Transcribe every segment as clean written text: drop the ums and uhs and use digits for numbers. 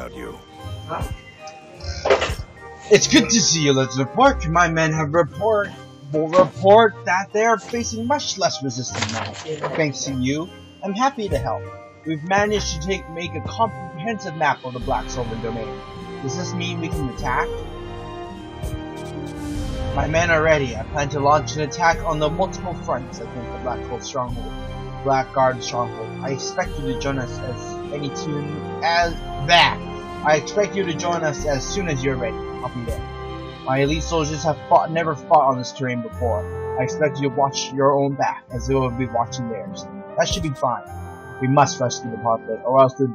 about you. Huh? It's good to see you, Lieutenant Quark. My men have will report that they are facing much less resistance now. Thanks to you, I'm happy to help. We've managed to make a comprehensive map of the Black Sylvan Domain. Does this mean we can attack? My men are ready. I plan to launch an attack on the multiple fronts against the Blackguard Stronghold. I expect you to join us as soon as you're ready. I'll be there. My elite soldiers have never fought on this terrain before. I expect you to watch your own back, as they will be watching theirs. That should be fine. We must rescue the Republic, or else to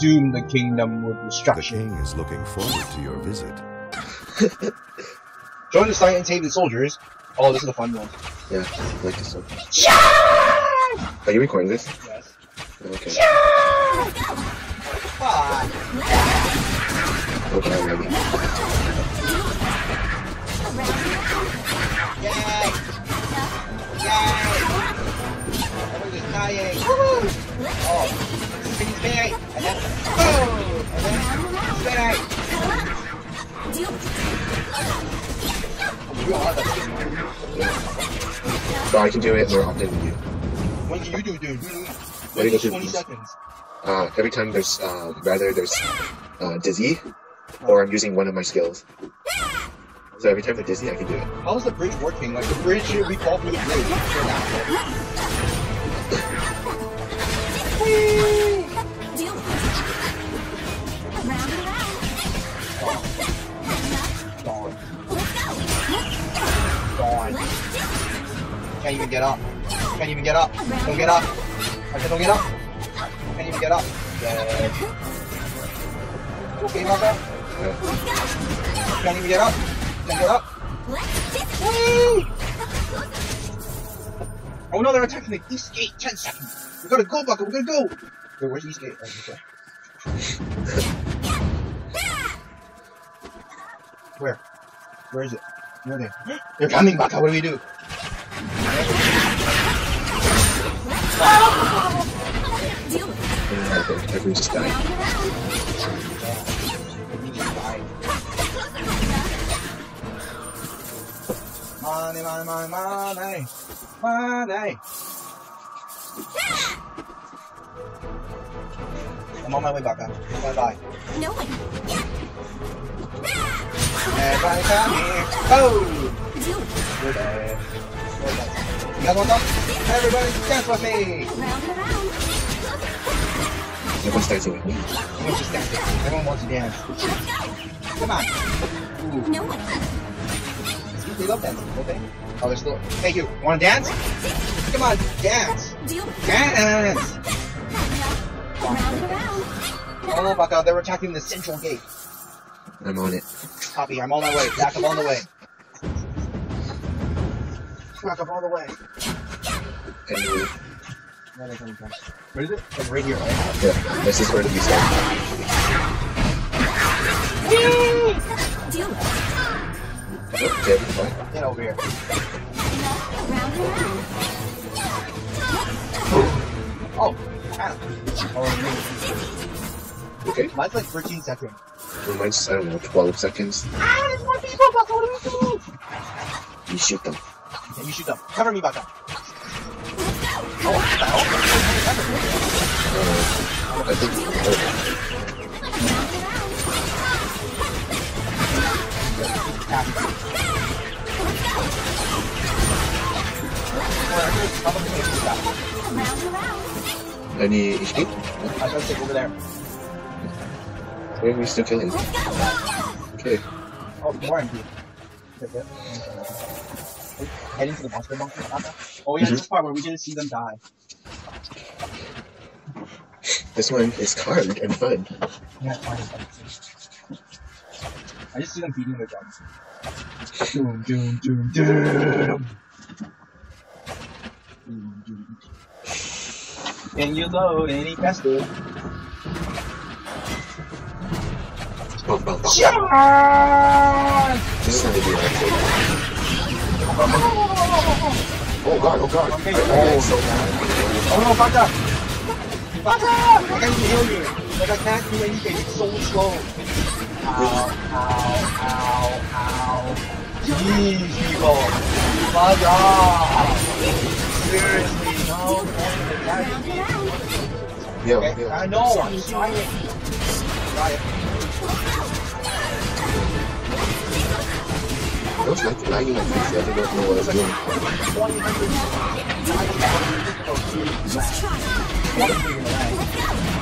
doom the kingdom with destruction. The king is looking forward to your visit. Join the side and save the soldiers. Oh, this is a fun one. Yeah, I like this one. Are you recording this? Yes. Okay. Okay, I'm ready. Yay! Yay! Woo! Oh, spinning! And then, boom! And then, spinning! So I can do it, or I'll do it with you. When can you do it, dude? What do you do? 20 seconds. Every time there's, dizzy, or I'm using one of my skills. So every time they're dizzy, I can do it. How is the bridge working? Like, the bridge, we fall through the bridge. Can't even get up. Can't even get up. Don't get up. Okay, don't get up. Can't even get up. Dead. Okay, Maka. Can't even get up. Can't get up. Whee! Oh no, they're attacking me. East gate, 10 seconds. We gotta go, Maka. We gotta go. Wait, where's East gate? Oh, okay. Where? Where is it? Where are they? They're coming, Maka. What do we do? Everyone just died. Money, money, money, money, money. I'm on my way back up. Bye bye. No way. Everybody come here. Oh! We're dead. We're dead. You guys want to go? Everybody dance with me! Round and round. Everyone's dancing with me. Everyone's just dancing. Everyone wants to dance. Come on! Ooh. No one. They love dancing, don't they? Oh, they're still... Hey, you! Wanna dance? Come on! Dance! Dance! Oh, my God, they're attacking the central gate. I'm on it. Copy, I'm on my way. Back up on the way. Back up all the way. Anyway. Where is it? Like right here, right? Yeah, this is where the beast is. Get over here. Oh, Adam. Okay. Mine's like 13 seconds. Well, mine's, I don't know, 12 seconds. Ah, there's more people, Baka, what do you do? You shoot them. Yeah, you shoot them. Cover me, Baka. Oh, what the hell? I think... Oh. Any HP? I gotta take over there. Wait, we still killing. Okay. Oh, more MP. Heading to the monster monkey. Oh yeah, this part where we didn't see them die. This one is hard and fun. Yeah, hard and fun. I just see them beating their guns. Doom, doom, doom, doom. Doom, doom. Can you load any faster? This is be like. Oh god, oh god. Okay. Oh, so bad. Oh no, Baka! Baka! I can heal you. Like I can't do anything, it's so slow. Ow. Jeez, people. Fuck off. Seriously, no. Yeah. I know, I'm trying. I was like lagging like this, I don't know what I was doing.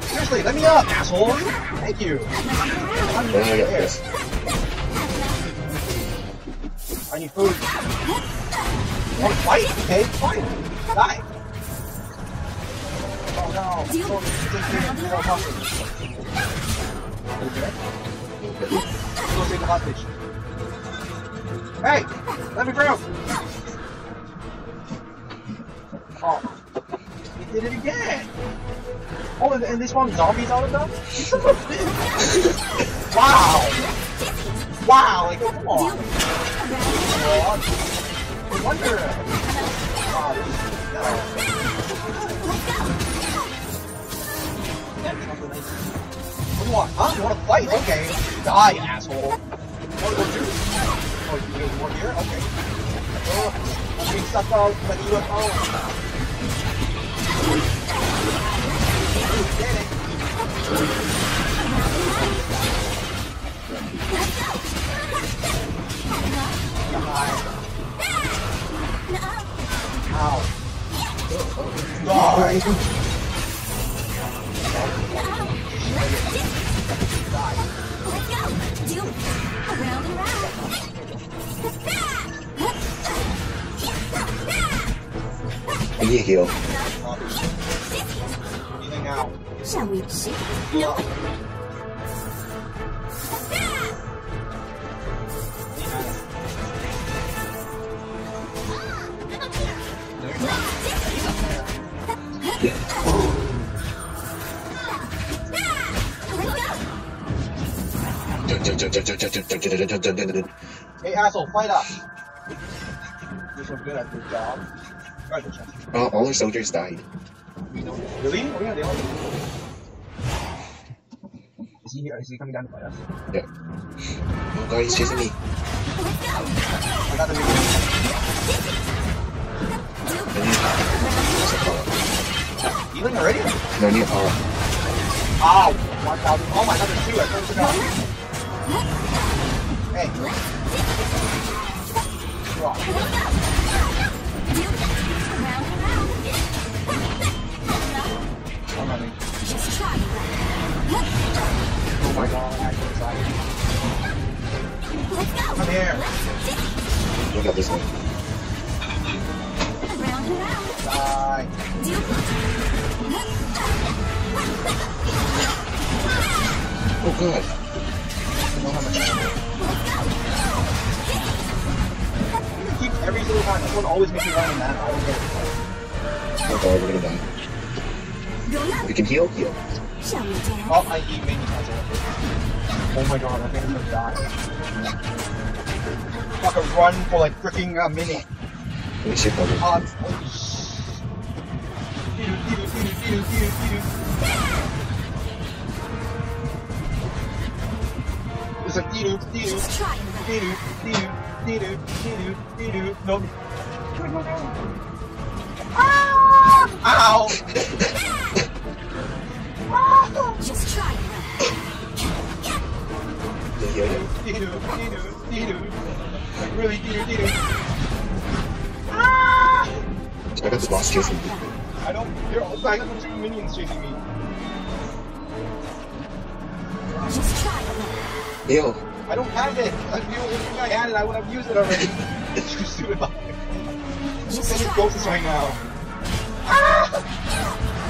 Seriously, let me up, asshole! Thank you! I'm there. I need food. You want to fight? Okay, fine. Die! No, okay. Go take the hostage. Hey! Let me through! Oh. He did it again! Oh, and they spawn zombies out of them? Wow! Wow, like, come on! I wonder... What do you want? Huh? You want to fight? Okay. Die, asshole. What do you do? Oh, you do more here? Okay. I'm being sucked out by the UFO. Get it. Die. Ow. Die. You heal. Shall we see? No. Hey, asshole, fight up. You're so good at your job. All our soldiers died. Really? Oh yeah, they all did. Is he here? Is he coming down to fight us? Yeah. Oh god, he's chasing me. I got the big one. I need power. Healing already? No, I need power. Ow! 1,000. Oh my god, there's two. I turned to go. Hey. Drop. Just try. Oh my god, I'm excited. Let's go. Come here. Look at this one. Around and around. Bye. Oh god. I don't have much. Keep every single time. This one always makes me run in that. I don't get it. Oh god, we're gonna die. We can heal? Heal. Oh, I eat many times. Oh my god, I think I'm gonna die. Fuck, I run for like freaking a minute. Holy shit, buddy. Holy shit. It's like dee-doo. No. Ow! Just try. Like really doo. Ah! I got the boss chasing me. I don't. I got the two minions chasing me. Just try. Yo. I don't have it. If I had it, I would have used it already. Just try. Ghosts right now. Ah!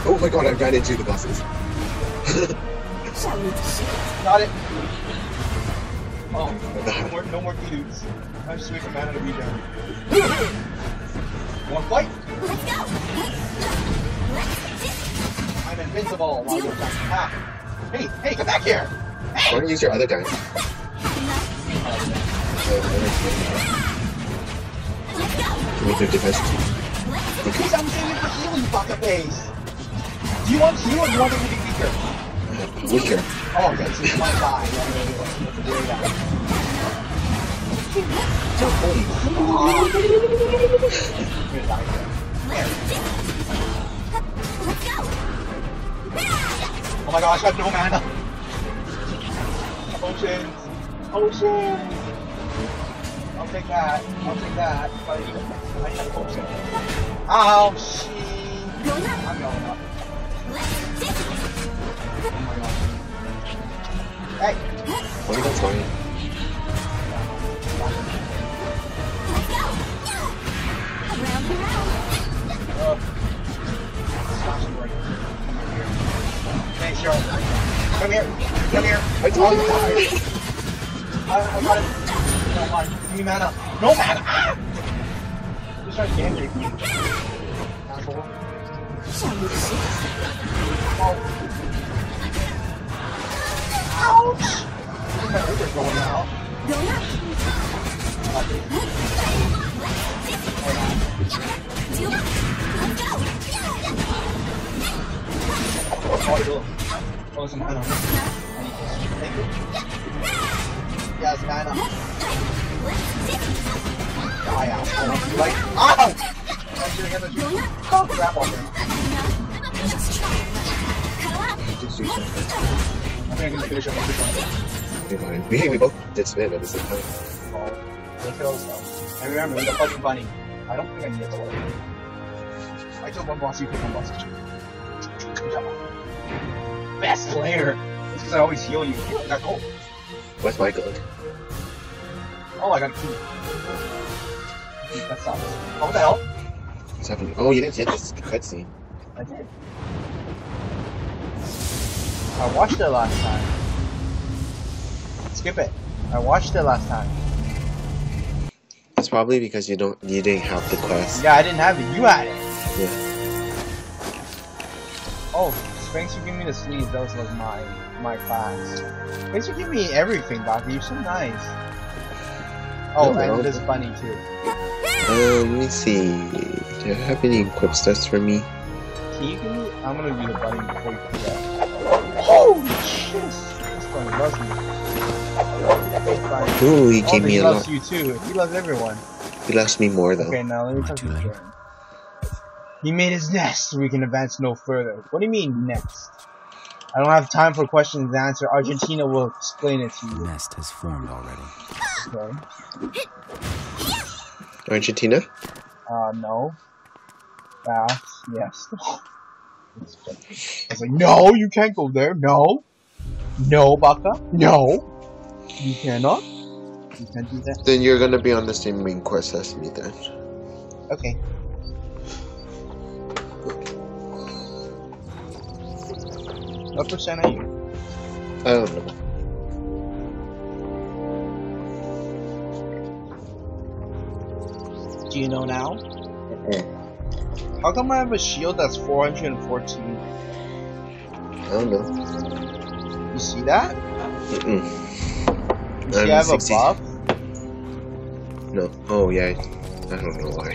Oh my god! I ran into the bosses. Got it. Oh, no more dudes. I just wait for mana to be down. One fight. Let's go. I'm invincible. Hey, come back here. Hey. Why don't you use your other guy? Let's go. With your defense. This is something you could do, you fucking base. Do you want to or do you want it to be weaker? Weaker. Oh, okay, so you might die. You're dying there. Let's go! Oh my gosh, I have no mana. Potions. Potions. I'll take that. I'll take that. But I need a potion. Oh, shit. I'm going up. Oh my god. Hey! What are you guys doing? Around and round! Smash him right here. Hey, Cheryl. Come here! Come here! It's on the fire! I got it! No mana! Give me mana! No mana! Ah! Just try to get him. Asshole. Oh. Ouch! My Uber's going now. Oh, it's mana. Thank you. Yeah, it's mana. Die, asshole. Like, ow! Oh, crap on there. I think I can finish up my good one. We both did spin at the same time. Oh, look at all this stuff. And remember, the fucking bunny. I don't think I need it to work. I killed one boss, you killed one boss. Good job. Best player! It's because I always heal you. I got gold. Where's my gold? Oh, I got a key. That sucks. Oh, what the hell? What's happening? Oh, you didn't hit this cutscene. I did. I watched it last time. Skip it. I watched it last time. That's probably because you didn't have the quest. Yeah, I didn't have it. You had it. Yeah. Oh, thanks for giving me the sleeve. That was like my class. Thanks for giving me everything, Bobby. You're so nice. Oh, no, and this bunny too. Let me see. Do you have any equip stats for me? Can you give me? I'm gonna do the bunny before you do that. Holy shit! This guy loves me. Ooh, he gave me a lot. He loves you too. He loves everyone. He loves me more though. Okay, now let me talk to you. He made his nest. We can advance no further. What do you mean next? I don't have time for questions and answers. Argentina will explain it to you. The nest has formed already. Okay. Argentina? No. Yes. I was like, no, you can't go there. No, no, Baka, no, you cannot. You can't do that. Then you're gonna be on the same main quest as me then. Okay. What percent are you? I don't know. Do you know now? Mm-hmm. How come I have a shield that's 414? I don't know. You see that? Mm-mm. You see I have 60. A buff? No. Oh, yeah. I don't know why. I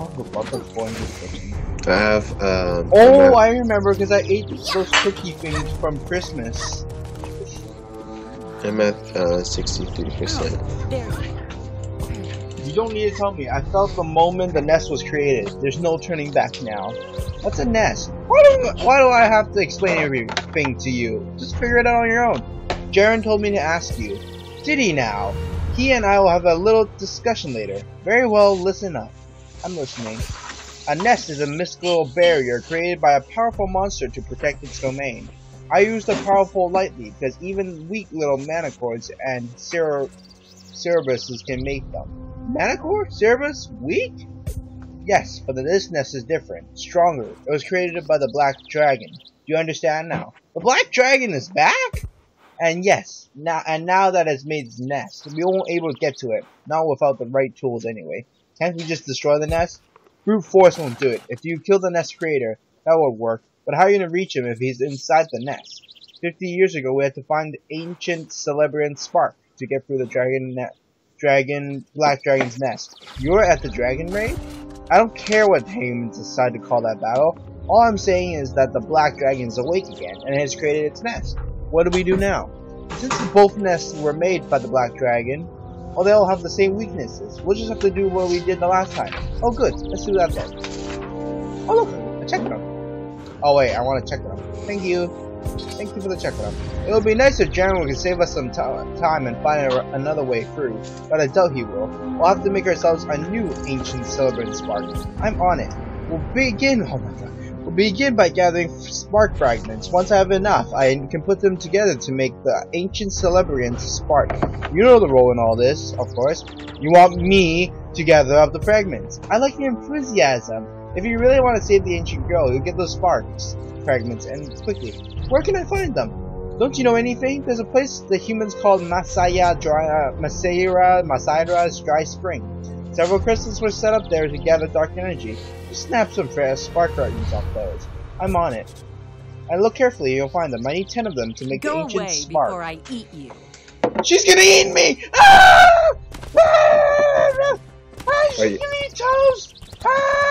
have a buff of 414. I have, oh, I remember because I ate those cookie things from Christmas. I'm at, 63%. You don't need to tell me. I felt the moment the nest was created. There's no turning back now. What's a nest? Why do I have to explain everything to you? Just figure it out on your own. Jaren told me to ask you. Did he now? He and I will have a little discussion later. Very well, listen up. I'm listening. A nest is a mystical barrier created by a powerful monster to protect its domain. I use the powerful lightly because even weak little manacores and cerebuses can make them. Manicore? Cerebrus? Weak? Yes, but this nest is different. Stronger. It was created by the Black Dragon. Do you understand now? The Black Dragon is back? And yes, now that it's made its nest, we won't be able to get to it. Not without the right tools anyway. Can't we just destroy the nest? Brute force won't do it. If you kill the nest creator, that would work. But how are you gonna reach him if he's inside the nest? 50 years ago, we had to find the ancient Celebrian spark to get through the Dragon Nest. Black Dragon's nest. You're at the dragon raid? I don't care what the humans decide to call that battle. All I'm saying is that the black dragon's awake again and has created its nest. What do we do now? Since both nests were made by the black dragon, well, they all have the same weaknesses. We'll just have to do what we did the last time. Oh good, let's do that then. Oh look, a checkpoint. Oh wait, I want to check it out. Thank you. Thank you for the checkpoint. It would be nice if General could save us some time and find another way through, but I doubt he will. We'll have to make ourselves a new ancient Celebrant spark. I'm on it. We'll begin. Oh my god. We'll begin by gathering spark fragments. Once I have enough, I can put them together to make the ancient Cerebrian spark. You know the role in all this, of course. You want me to gather up the fragments. I like your enthusiasm. If you really want to save the ancient girl, you'll get those sparks fragments and quickly. Where can I find them? Don't you know anything? There's a place the humans called Masaira's Dry Spring. Several crystals were set up there to gather dark energy. Just snap some fresh spark curtains off those. I'm on it. And look carefully, you'll find them. I need 10 of them to make the ancient spark. Go away before I eat you. She's gonna eat me! Ah! Ah! Ah! She's gonna eat toast! Ah!